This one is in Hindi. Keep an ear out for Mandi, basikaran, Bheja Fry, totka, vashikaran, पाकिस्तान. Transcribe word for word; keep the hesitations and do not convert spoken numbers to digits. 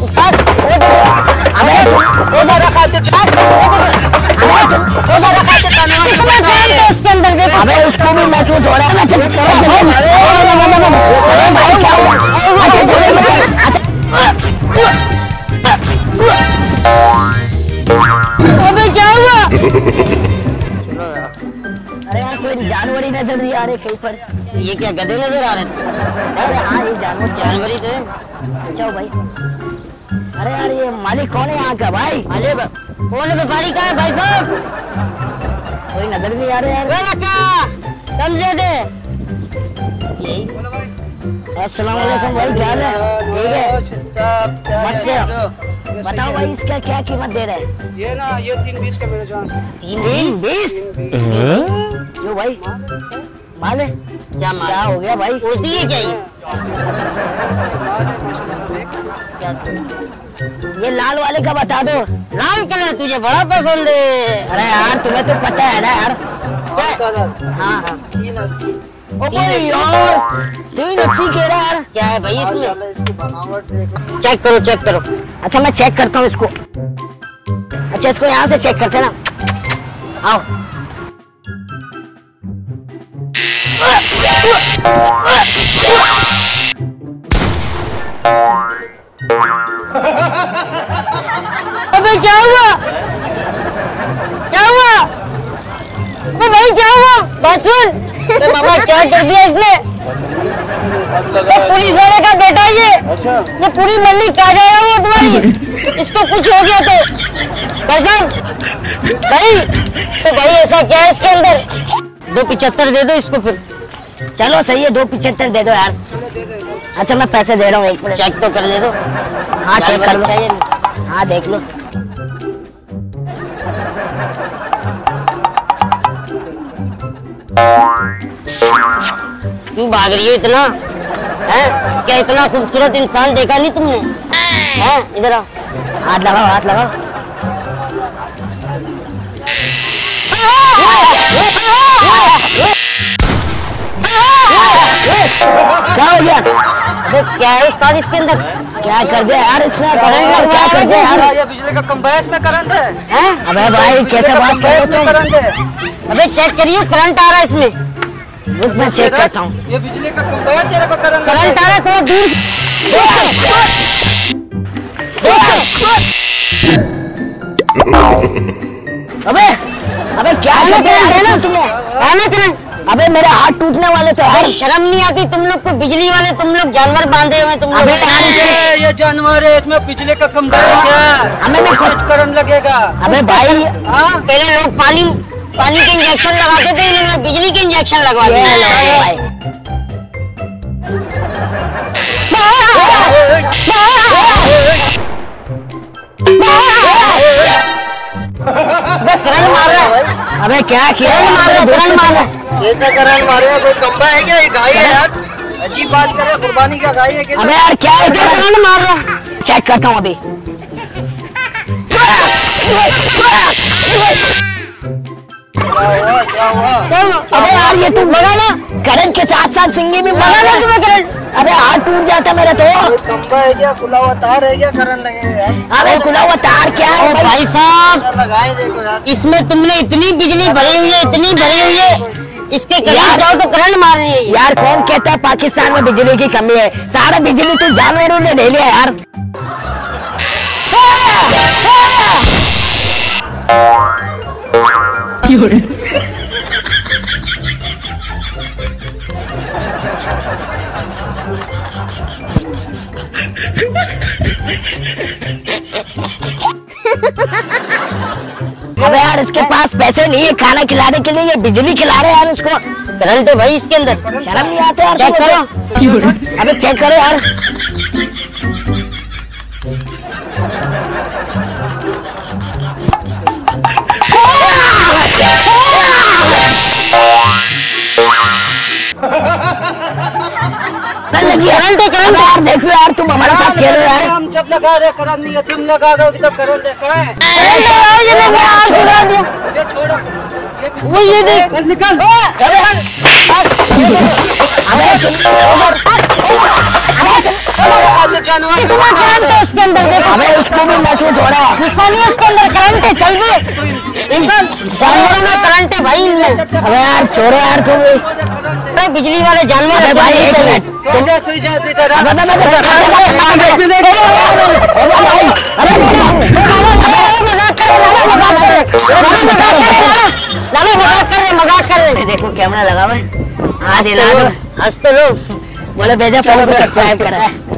उसको भी महसूस हो रहा है क्या हुआ? अरे यार कोई जानवर ही नजर नहीं आ रहे कहीं पर। ये क्या गधे नजर आ रहे हैं? अरे हाँ ये जानवर जानवर ही थे। जाओ भाई। अरे यार ये मालिक कौन है यहाँ का भाई? अरे कौन व्यापारी का है भाई साहब? कोई नजर नहीं आ रहा यार। कम दे दे। अस्सलामुअलैकुम भाई क्या है? ठीक है। मस्त है। बताओ भाई इसका क्या कीमत दे रहे हैं? ये ना ये तीन बीस का मेरा जान। तीन बीस? बीस? क्यों भाई? माले? क्या क्या हो गया भाई? होती है क्या ये? ये लाल वाले का बता दो। लाल कलर तुझे बड़ा पसंद है। अरे यार तुम्हें तो पता है ना यार। हाँ तीन अस्सी। यार तीन अस्सी कह रहा यार। क्या है भाई इसमें? इसकी बनावट देखो। चेक करो चेक करो। अच्छा मैं चेक करता हूँ इसको। अच्छा इसको यहाँ से चेक करते ना। आओ। अबे क्या हुआ? क्या हुआ? अबे भाई क्या हुआ? बात सुन। मामा क्या कर दिया इसने? ये पुलिस वाले का बेटा ये। अच्छा। ये पूरी मंडी क्या गया हुआ तुम्हारी? इसको कुछ हो गया तो भाई साहब भाई तो भाई ऐसा क्या है इसके अंदर? दो पिचहत्तर दे दो इसको फिर। चलो सही है दो पिचहत्तर दे दो यार। अच्छा मैं पैसे दे रहा हूँ एक मिनट। चेक तो कर दे दो। हाँ चेक कर लो। हाँ देख लो। क्यों भाग रही हो इतना? है क्या इतना खूबसूरत इंसान देखा नहीं तुमने? है इधर आओ। हाथ लगाओ हाथ लगाओ। क्या हो गया? तो क्या है उस्ताद इसके अंदर? क्या कर दिया यार इसने? क्या कर दिया यार? ये बिजली का कंबाइन में करंट है। हैं? अबे भाई कैसे बात कर रहे हो? अबे चेक करियो करंट आ रहा है इसमें। रुक मैं चेक करता हूँ। ये बिजली का कंबाइन तेरे को करंट करंट आ रहा है। थोड़ा दूर देखो। अबे अबे क्या है ना तुमने? है ना करंट? अबे मेरे हाथ टूटने वाले तो यार। शर्म नहीं आती तुम लोग को? बिजली वाले तुम लोग जानवर बांधे हुए तुम लोग। अबे ये जानवर है इसमें बिजली का कंबाइन है। हमें ना कुछ करंट लगेगा। अबे भाई हाँ पहले लोग पानी पानी के इंजेक्शन लगाते थे इन्होंने बिजली के इंजेक्शन लगवा दिए। करंट मार रहा है। अबे क्या किया करंट मार रहा है। कैसा करंट मारे? कोई कम्बा है क्या? ये गाय है यार। अजीब बात कर रहा है। कुर्बानी का गाय है। अबे यार क्या करंट मार रहा है? चेक करता हूँ अभी। अबे यार ये तू मरा ना करंट के साथ साथ सिंगी भी मरा ना तुम्हें करंट। अबे हाथ टूट जाता मेरा तो। कम्बा है क्या? खुला हुआ तार है क्या? करंट लगेगा। अबे खुला हुआ तार क्या है भाई साहब? इसमें तुमने इतनी बिजली भरी हुई है इतनी भरी हुई है इसके यार जाओ तो करंट मार रही है। यार कौन कहता है पाकिस्तान में बिजली की कमी है? सारा बिजली तो जानवरों ने ले लिया यार। अबे यार इसके पास पैसे नहीं है खाना खिलाने के लिए ये बिजली खिला रहे हैं यार उसको। करंट है भाई इसके अंदर। शर्म नहीं आती यार। चेक करो। अबे चेक करो यार। करंट है करंट यार। देखो यार तुम हमारे साथ खेल रहे हो। हम जब लगा रहे करंट नहीं है तुम लगा दोगे तो करंट है। ये छोड़ो वो ये देख निकल। अबे उसके अंदर उसको भी महसूस हो रहा है, गुस्सा नहीं उसके अंदर करंट है, चल भी इंसान जानवरों में करंट है भाई। अरे यार चोरे यार तुम भाई, बिजली वाले जानवर है भाई। मजाक कर रहे देखो कैमरा लगा हुआ है। आज तो लोग बोले भेजा फॉलो सब्सक्राइब करा है।